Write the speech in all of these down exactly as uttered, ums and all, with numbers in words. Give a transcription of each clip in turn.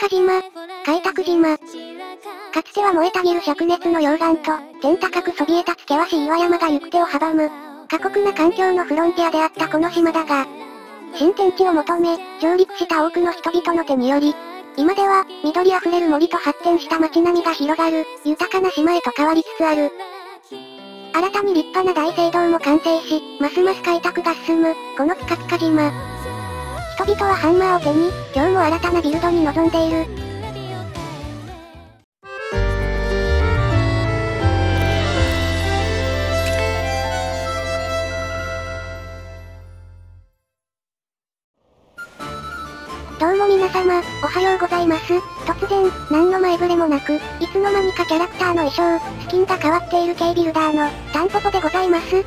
火島、開拓島。かつては燃えたぎる灼熱の溶岩と、天高くそびえ立つ険しい岩山が行く手を阻む、過酷な環境のフロンティアであったこの島だが、新天地を求め、上陸した多くの人々の手により、今では、緑あふれる森と発展した街並みが広がる、豊かな島へと変わりつつある。新たに立派な大聖堂も完成し、ますます開拓が進む、このピカピカ島。人々はハンマーを手に、今日も新たなビルドに臨んでいる。どうも皆様、おはようございます。突然、何の前触れもなく、いつの間にかキャラクターの衣装、スキンが変わっている系ビルダーの、タンポポでございます。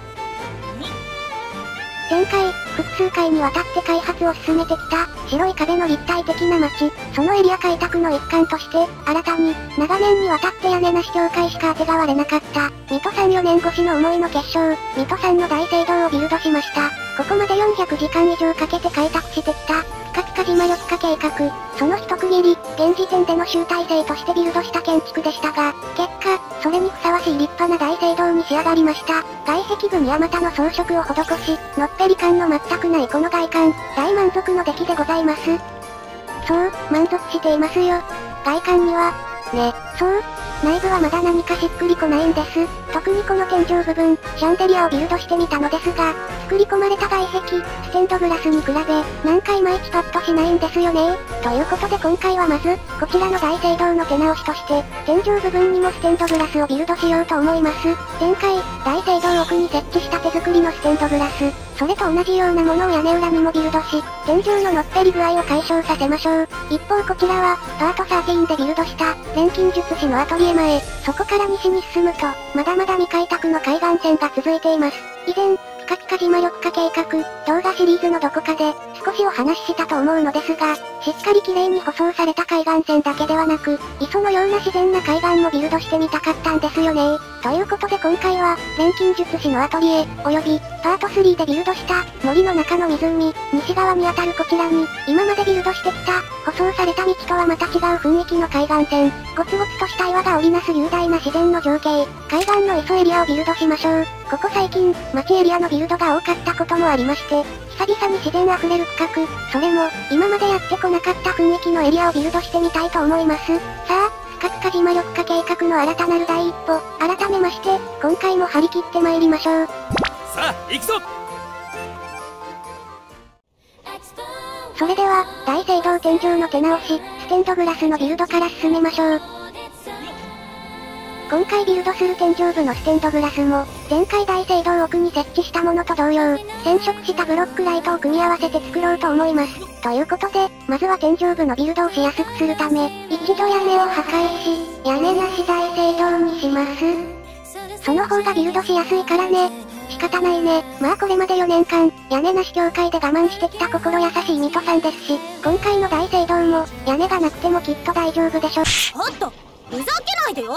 前回、複数回にわたって開発を進めてきた、白い壁の立体的な街、そのエリア開拓の一環として、新たに、長年にわたって屋根なし教会しか当てがわれなかった、水戸さんよねん越しの思いの結晶、水戸さんの大聖堂をビルドしました。ここまでよんひゃくじかん以上かけて開拓してきた、ピカピカ島緑化計画、その一区切り、現時点での集大成としてビルドした建築でしたが、結果、それにふさわしい立派な大聖堂に仕上がりました。外壁部にあまたの装飾を施し、のっぺり感の全くないこの外観、大満足の出来でございます。そう、満足していますよ。外観には、ね、そう、内部はまだ何かしっくりこないんです。特にこの天井部分、シャンデリアをビルドしてみたのですが、作り込まれた外壁、ステンドグラスに比べ、なんかいまいちパッとしないんですよね。ということで今回はまず、こちらの大聖堂の手直しとして、天井部分にもステンドグラスをビルドしようと思います。前回、大聖堂奥に設置した手作りのステンドグラス、それと同じようなものを屋根裏にもビルドし、天井ののっぺり具合を解消させましょう。一方こちらは、パートじゅうさんでビルドした、錬金術師のアトリエ前、そこから西に進むと、まだまだ未開拓の海岸線が続いています。以前、ピカピカ島緑化計画、動画シリーズのどこかで、少しお話ししたと思うのですが、しっかり綺麗に舗装された海岸線だけではなく、磯のような自然な海岸もビルドしてみたかったんですよね。ということで今回は、錬金術師のアトリエ、および、パートさんでビルドした、森の中の湖、西側にあたるこちらに、今までビルドしてきた、舗装された道とはまた違う雰囲気の海岸線、ゴツゴツとした岩が織りなす雄大な自然の情景、海岸の磯エリアをビルドしましょう。ここ最近、街エリアのビルドが多かったこともありまして、久々に自然あふれる区画、それも、今までやってこなかった雰囲気のエリアをビルドしてみたいと思います。さあ、ピカピカ島緑化計画の新たなる第一歩、改めまして、今回も張り切って参りましょう。さあ、行くぞ！それでは、大聖堂天井の手直し、ステンドグラスのビルドから進めましょう。今回ビルドする天井部のステンドグラスも、前回大聖堂奥に設置したものと同様、染色したブロックライトを組み合わせて作ろうと思います。ということで、まずは天井部のビルドをしやすくするため、一度屋根を破壊し、屋根なし大聖堂にします。その方がビルドしやすいからね。仕方ないね。まあこれまでよねんかん、屋根なし教会で我慢してきた心優しい水戸さんですし、今回の大聖堂も、屋根がなくてもきっと大丈夫でしょ。おっと、ふざけないでよ！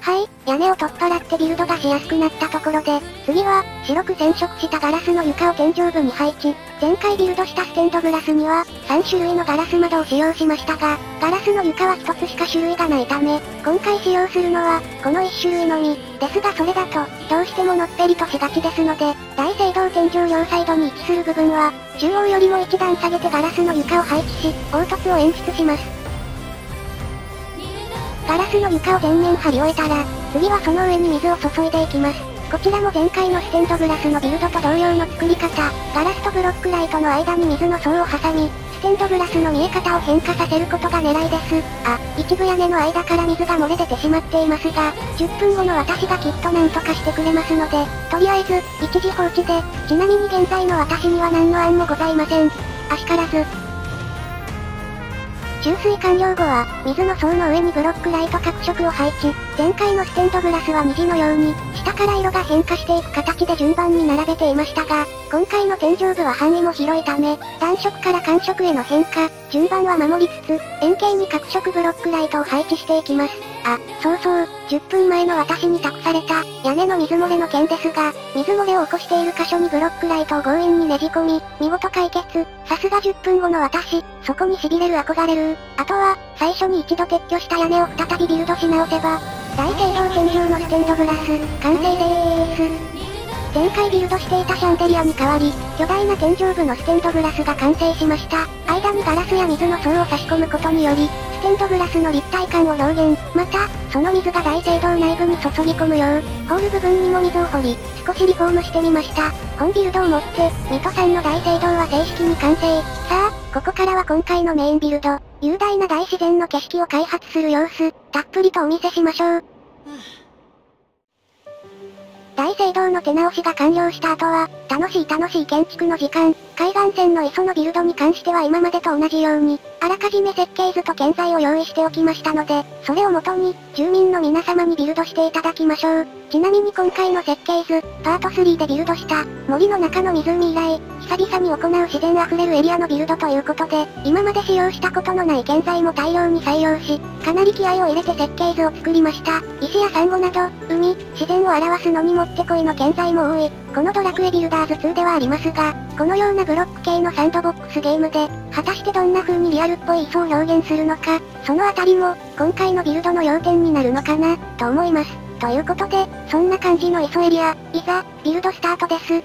はい、屋根を取っ払ってビルドがしやすくなったところで、次は、白く染色したガラスの床を天井部に配置。前回ビルドしたステンドグラスには、さんしゅるいのガラス窓を使用しましたが、ガラスの床はひとつしか種類がないため、今回使用するのは、このいっしゅるいのみ、ですがそれだと、どうしてものっぺりとしがちですので、大聖堂天井両サイドに位置する部分は、中央よりも一段下げてガラスの床を配置し、凹凸を演出します。ガラスの床を全面張り終えたら、次はその上に水を注いでいきます。こちらも前回のステンドグラスのビルドと同様の作り方、ガラスとブロックライトの間に水の層を挟み、ステンドグラスの見え方を変化させることが狙いです。あ、一部屋根の間から水が漏れ出てしまっていますが、じゅっぷんごの私がきっと何とかしてくれますので、とりあえず、一時放置で、ちなみに現在の私には何の案もございません。あしからず。注水完了後は、水の層の上にブロックライト各色を配置。前回のステンドグラスは虹のように、下から色が変化していく形で順番に並べていましたが、今回の天井部は範囲も広いため、単色から間色への変化、順番は守りつつ、円形に各色ブロックライトを配置していきます。あ、そうそう、じゅっぷんまえの私に託された、屋根の水漏れの件ですが、水漏れを起こしている箇所にブロックライトを強引にねじ込み、見事解決。さすがじゅっぷんごの私、そこに痺れる憧れる。あとは、最初に一度撤去した屋根を再びビルドし直せば、大天井天井のステンドグラス、完成でーす。前回ビルドしていたシャンデリアに代わり、巨大な天井部のステンドグラスが完成しました。間にガラスや水の層を差し込むことにより、ステンドグラスの立体感を表現。また、その水が大聖堂内部に注ぎ込むよう、ホール部分にも水を掘り、少しリフォームしてみました。本ビルドをもって、水戸さんの大聖堂は正式に完成。さあ、ここからは今回のメインビルド。雄大な大自然の景色を開発する様子、たっぷりとお見せしましょう。大聖堂の手直しが完了した後は、楽しい楽しい建築の時間。海岸線の磯のビルドに関しては今までと同じように、あらかじめ設計図と建材を用意しておきましたので、それをもとに、住民の皆様にビルドしていただきましょう。ちなみに今回の設計図、パートスリーでビルドした、森の中の湖以来、久々に行う自然あふれるエリアのビルドということで、今まで使用したことのない建材も大量に採用し、かなり気合を入れて設計図を作りました。石やサンゴなど、海、自然を表すのにもってこいの建材も多い。このドラクエビルダーズツーではありますが、このようなブロック系のサンドボックスゲームで、果たしてどんな風にリアルっぽい磯を表現するのか、そのあたりも、今回のビルドの要点になるのかな、と思います。ということで、そんな感じの磯エリア、いざ、ビルドスタートです。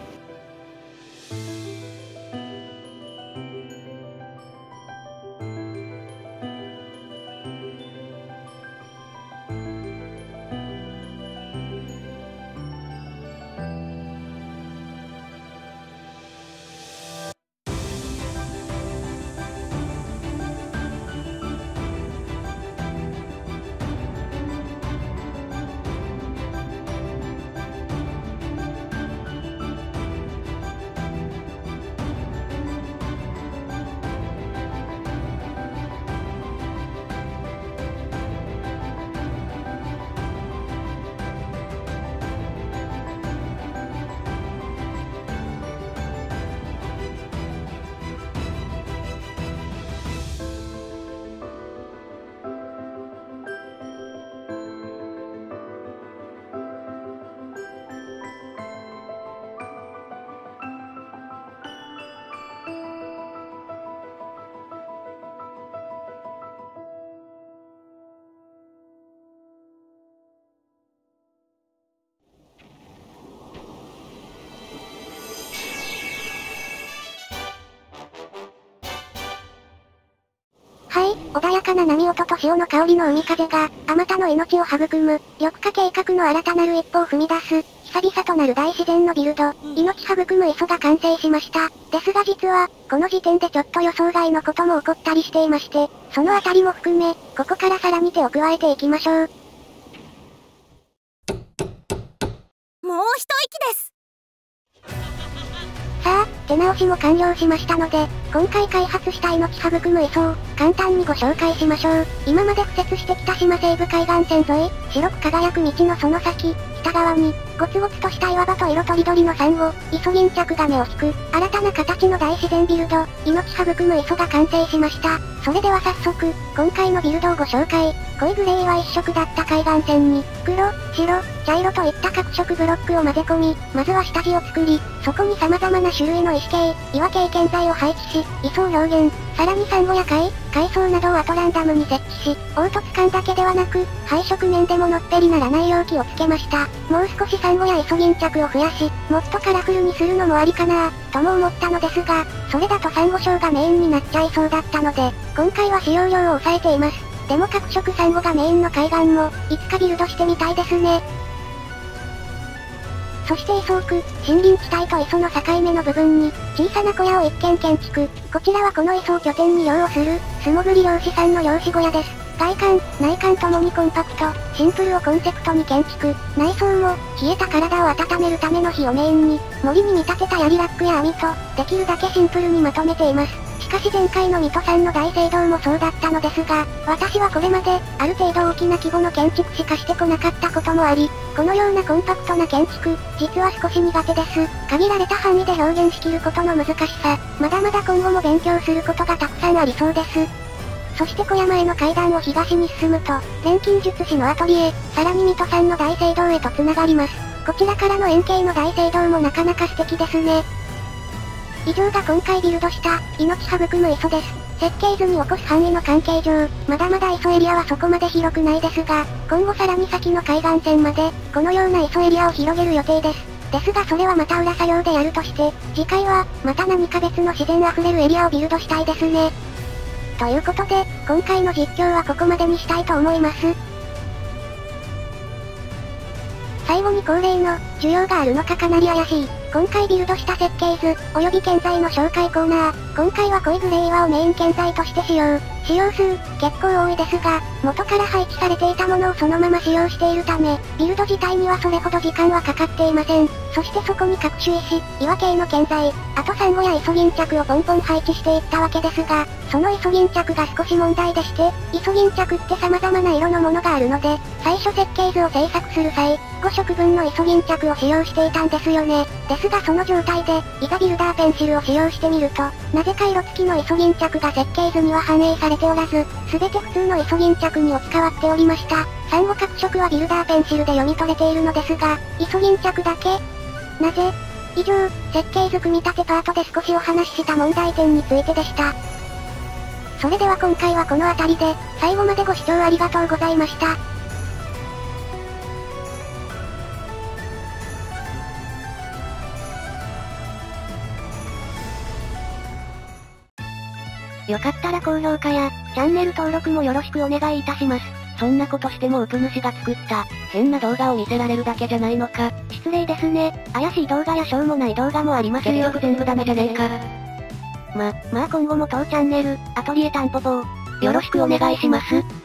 穏やかな波音と潮の香りの海風が、あまたの命を育む、緑化計画の新たなる一歩を踏み出す、久々となる大自然のビルド、命育む磯が完成しました。ですが実は、この時点でちょっと予想外のことも起こったりしていまして、そのあたりも含め、ここからさらに手を加えていきましょう。もう一息です。さあ、手直しも完了しましたので、今回開発した命育む磯を簡単にご紹介しましょう。今まで敷設してきた島西部海岸線沿い、白く輝く道のその先、北側に、ゴツゴツとした岩場と色とりどりのサンゴ、磯銀着が目を引く、新たな形の大自然ビルド、命育む磯が完成しました。それでは早速、今回のビルドをご紹介。濃いグレーは一色だった海岸線に、黒、白、茶色といった各色ブロックを混ぜ込み、まずは下地を作り、そこに様々な種類の石系、岩系建材を配置し、磯を表現。さらにサンゴや貝、海藻などをアトランダムに設置し、凹凸感だけではなく、配色面でものっぺりならない容器をつけました。もう少しサンゴや磯銀着を増やし、もっとカラフルにするのもありかなぁ、とも思ったのですが、それだとサンゴ礁がメインになっちゃいそうだったので、今回は使用量を抑えています。でも各色サンゴがメインの海岸も、いつかビルドしてみたいですね。そして磯奥、森林地帯と磯の境目の部分に、小さな小屋を一軒建築。こちらはこの磯を拠点に漁をする、素潜り漁師さんの漁師小屋です。外観、内観ともにコンパクト、シンプルをコンセプトに建築。内装も、冷えた体を温めるための火をメインに、森に見立てた槍ラックや網と、できるだけシンプルにまとめています。しかし前回の水戸さんの大聖堂もそうだったのですが、私はこれまで、ある程度大きな規模の建築しかしてこなかったこともあり、このようなコンパクトな建築、実は少し苦手です。限られた範囲で表現しきることの難しさ、まだまだ今後も勉強することがたくさんありそうです。そして小山への階段を東に進むと、錬金術師のアトリエ、さらに水戸さんの大聖堂へと繋がります。こちらからの円形の大聖堂もなかなか素敵ですね。以上が今回ビルドした、命育む磯です。設計図に起こす範囲の関係上、まだまだ磯エリアはそこまで広くないですが、今後さらに先の海岸線まで、このような磯エリアを広げる予定です。ですがそれはまた裏作業でやるとして、次回は、また何か別の自然あふれるエリアをビルドしたいですね。ということで、今回の実況はここまでにしたいと思います。最後に恒例の、需要があるのかかなり怪しい、今回ビルドした設計図、および建材の紹介コーナー、今回は濃いグレー岩をメイン建材として使用、使用数、結構多いですが、元から配置されていたものをそのまま使用しているため、ビルド自体にはそれほど時間はかかっていません。そしてそこに各種石、岩系の建材、あとサンゴやイソギンチャクをポンポン配置していったわけですが、そのイソギンチャクが少し問題でして、イソギンチャクって様々な色のものがあるので、最初設計図を制作する際、ごしょくぶんのイソギンチャクを使用していたんですよね。ですがその状態で、いざビルダーペンシルを使用してみると、なぜか色付きのイソギンチャクが設計図には反映されておらず、すべて普通のイソギンチャクに置き換わっておりました。サンゴ各色はビルダーペンシルで読み取れているのですが、イソギンチャクだけ、なぜ？以上、設計図組み立てパートで少しお話しした問題点についてでした。それでは今回はこの辺りで、最後までご視聴ありがとうございました。よかったら高評価や、チャンネル登録もよろしくお願いいたします。そんなことしてもウプ主が作った、変な動画を見せられるだけじゃないのか。失礼ですね。怪しい動画やしょうもない動画もありますよ。結局全部ダメじゃねえか。ま、まあ今後も当チャンネル、アトリエタンポポを、よろしくお願いします。